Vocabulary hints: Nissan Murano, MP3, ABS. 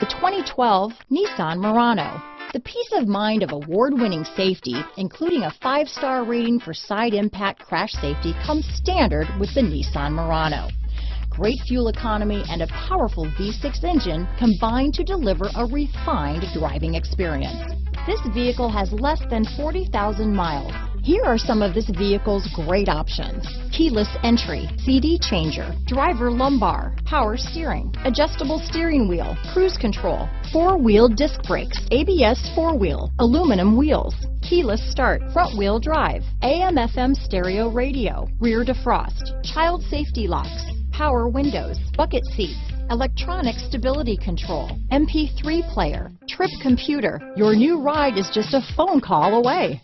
The 2012 Nissan Murano. The peace of mind of award-winning safety, including a 5-star rating for side impact crash safety, comes standard with the Nissan Murano. Great fuel economy and a powerful V6 engine combine to deliver a refined driving experience. This vehicle has less than 40,000 miles. Here are some of this vehicle's great options: keyless entry, CD changer, driver lumbar, power steering, adjustable steering wheel, cruise control, four-wheel disc brakes, ABS four-wheel, aluminum wheels, keyless start, front-wheel drive, AM/FM stereo radio, rear defrost, child safety locks, power windows, bucket seats, electronic stability control, MP3 player, trip computer. Your new ride is just a phone call away.